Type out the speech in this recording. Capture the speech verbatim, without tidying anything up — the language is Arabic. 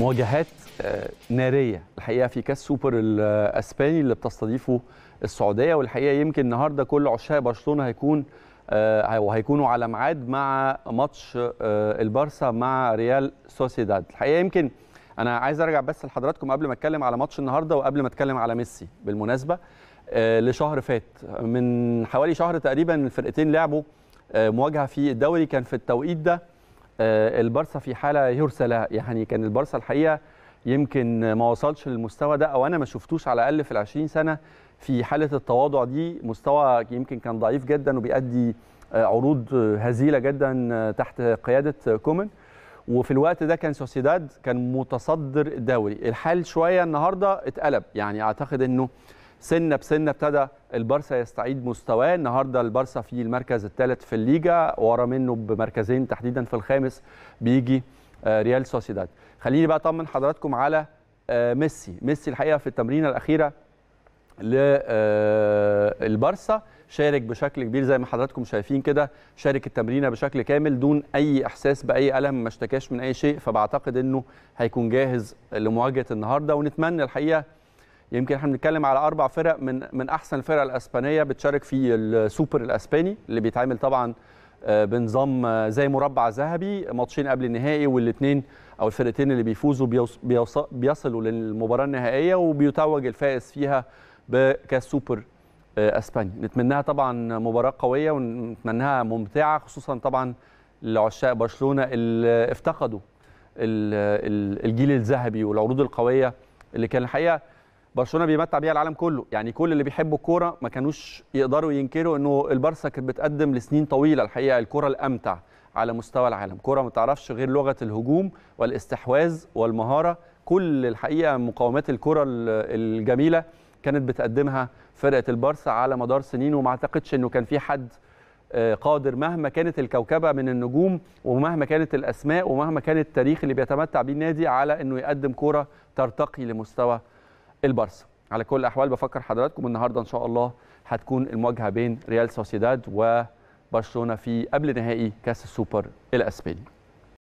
مواجهات ناريه الحقيقه في كاس سوبر الاسباني اللي بتستضيفه السعوديه، والحقيقه يمكن النهارده كل عشاق برشلونه هيكون وهيكونوا على ميعاد مع ماتش البارسا مع ريال سوسييداد. الحقيقه يمكن انا عايز ارجع بس لحضراتكم قبل ما اتكلم على ماتش النهارده وقبل ما اتكلم على ميسي بالمناسبه لشهر فات، من حوالي شهر تقريبا الفرقتين لعبوا مواجهه في الدوري. كان في التوقيت ده البارسا في حاله يرثى لها، يعني كان البارسا الحقيقه يمكن ما وصلش للمستوى ده، او انا ما شفتوش على الاقل في العشرين سنه في حاله التواضع دي. مستوى يمكن كان ضعيف جدا وبيأدي عروض هزيله جدا تحت قياده كومان، وفي الوقت ده كان سوسيداد كان متصدر الدوري. الحال شويه النهارده اتقلب، يعني اعتقد انه سنه بسنه ابتدى البارسا يستعيد مستواه. النهارده البارسا في المركز الثالث في الليجا، ورا منه بمركزين تحديدا في الخامس بيجي ريال سوسيداد. خليني بقى اطمن حضراتكم على ميسي. ميسي الحقيقه في التمرينه الاخيره للبارسا شارك بشكل كبير زي ما حضراتكم شايفين كده، شارك التمرينه بشكل كامل دون اي احساس باي الم، ما اشتكاش من اي شيء، فبعتقد انه هيكون جاهز لمواجهه النهارده. ونتمنى الحقيقه، يمكن احنا بنتكلم على اربع فرق من من احسن الفرق الاسبانيه بتشارك في السوبر الاسباني اللي بيتعمل طبعا بنظام زي مربع ذهبي، ماتشين قبل النهائي، والاثنين او الفرقتين اللي بيفوزوا بيصلوا للمباراه النهائيه وبيتوج الفائز فيها بكاس سوبر اسبانيا. نتمناها طبعا مباراه قويه ونتمناها ممتعه، خصوصا طبعا لعشاق برشلونه اللي افتقدوا الجيل الذهبي والعروض القويه اللي كان الحقيقه برشلونه بيمتع بيها العالم كله. يعني كل اللي بيحبوا الكوره ما كانوش يقدروا ينكروا انه البارسا كانت بتقدم لسنين طويله الحقيقه الكوره الامتع على مستوى العالم، كوره ما تعرفش غير لغه الهجوم والاستحواذ والمهاره، كل الحقيقه مقومات الكوره الجميله كانت بتقدمها فرقه البارسا على مدار سنين، وما اعتقدش انه كان في حد قادر مهما كانت الكوكبه من النجوم ومهما كانت الاسماء ومهما كان التاريخ اللي بيتمتع بيه النادي على انه يقدم كوره ترتقي لمستوى البارسا. على كل الاحوال بفكر حضراتكم النهارده ان شاء الله هتكون المواجهه بين ريال سوسيداد وبرشلونه في قبل نهائي كاس السوبر الاسباني.